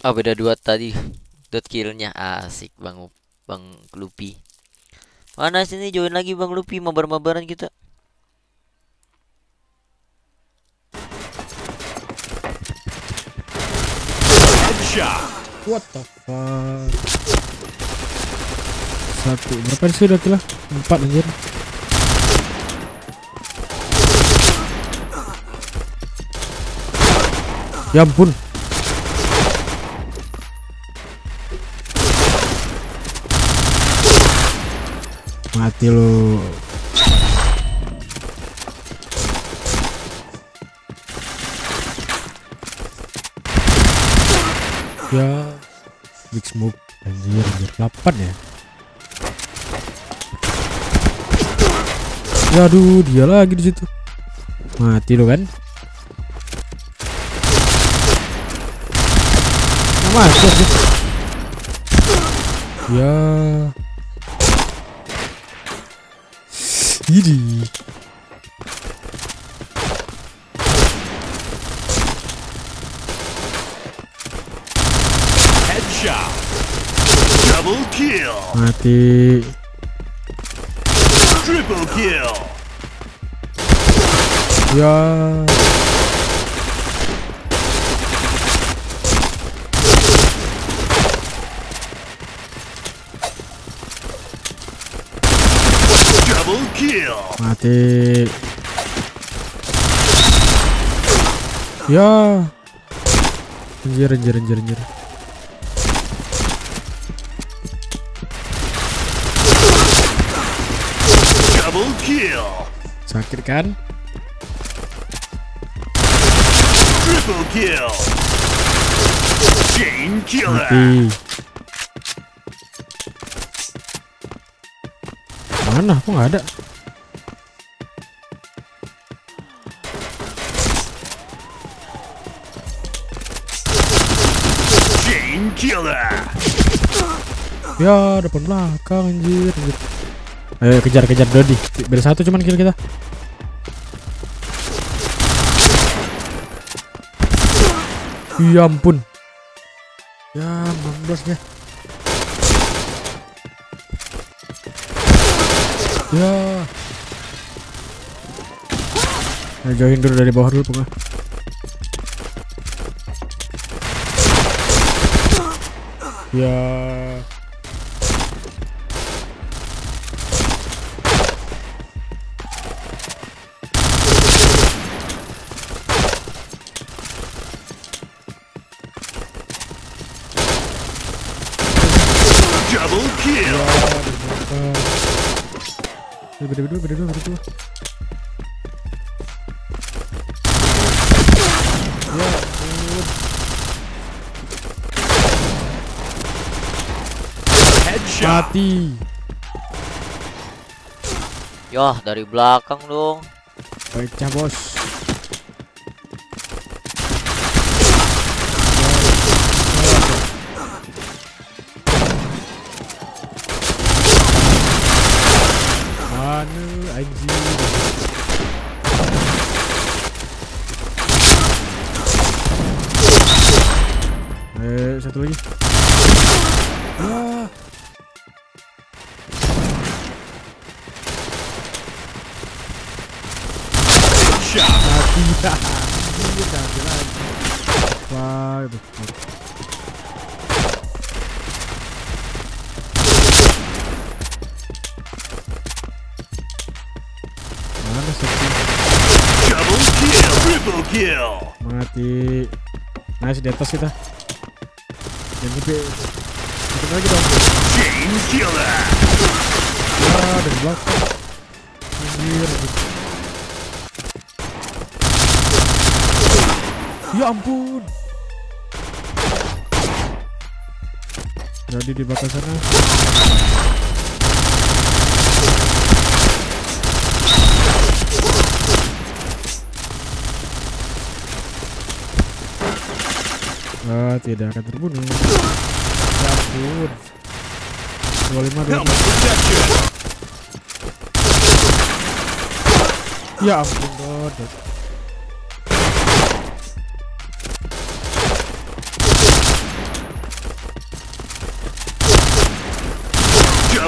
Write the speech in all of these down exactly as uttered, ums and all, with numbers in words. Oh, beda dua tadi. Dot killnya asik Bang Bang Lupi. Mana sini join lagi Bang Lupi, mabar-mabaran kita. What the fuck? Satu. Berapa sih udah kill? Empat anjir. Ya ampun. Mati lu. Ya, big smoke anjir, anjir. delapan ya. Waduh, dia lagi di situ. Mati lu kan? Mati anjir. Ya. Idi. Headshot. Double kill. Mati. Triple kill. Ya. Mati. Ya. Anjir anjir anjir anjir. Double kill. Sakit kan? Triple kill. Chain killer. Mati. Mana? Kok nggak ada? Chain killer. Ya, depan belakang anjir. Ayo kejar-kejar Dodi. Biar satu cuman kill kita. Ya ampun. Ya, enam belas ya. Ya. Nah, jauhin dulu dari bawah dulu pokoknya. Ya. Double kill. Ya, beda beda beda beda beda. Mati. Yah, dari belakang dong. Pecah bos. Eh, satu lagi. Ah. Syahida. Wah, betul. Mana satu? Double kill, triple kill. Mati. Nice di atas kita. Jangan lebih. Kita lagi dong. Chain killer. Wah, dari belakang. Anjir. Ya ampun. Jadi di belakang sana. Oh, tidak akan terbunuh. Ampun. dua puluh lima. Ya ampun, god.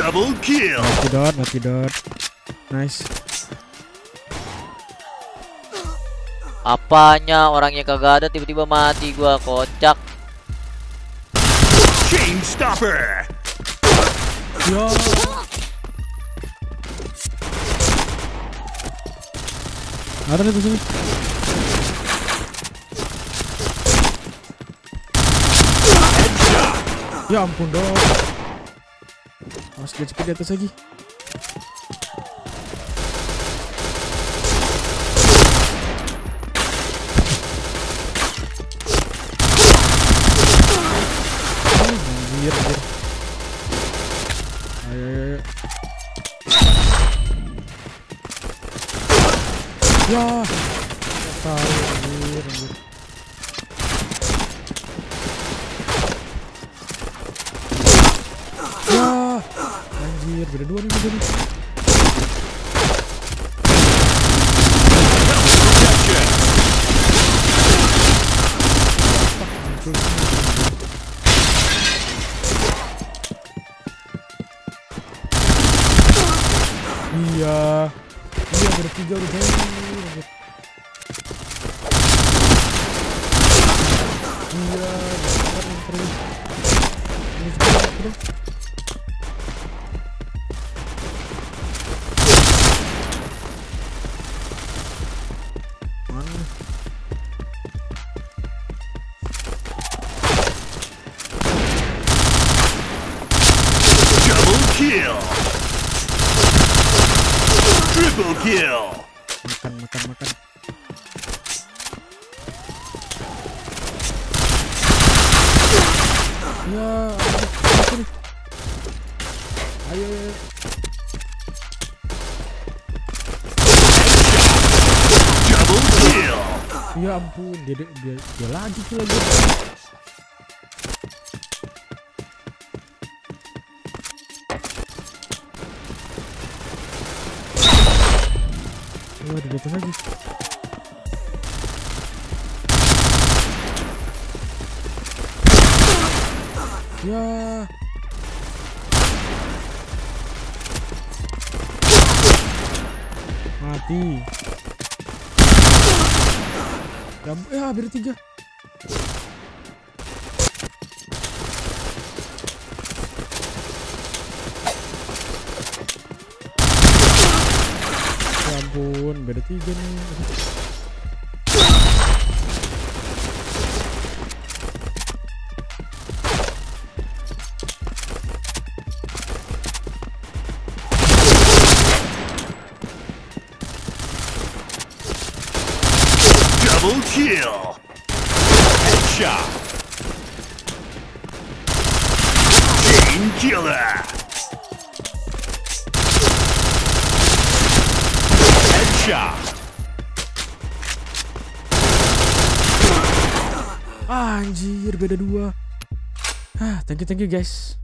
Double kill. Mati dot, mati dot. Nice. Apanya orangnya kagak ada tiba-tiba mati gua, kocak. Chain stopper. Yo. Ada nih di sini. Ya ampun dong. Harus cepet di atas lagi. Anjir, anjir. Ayo, ayo, ayo. Ya, tahu anjir. Ya, anjir, beda dua nih jadi. Iya. Iya, bertiga udah. Kill. Triple kill. Makan, makan, makan. Ya, ayo. Double kill. Ya ampun, dia dia, dia lagi tuh lagi. Di atas lagi. Ya. Mati. Ya, ya hampir tiga. Ampun, beda tiga nih. Double kill. Headshot. Chain killer. Anjir, beda dua. Ah, thank you, thank you guys.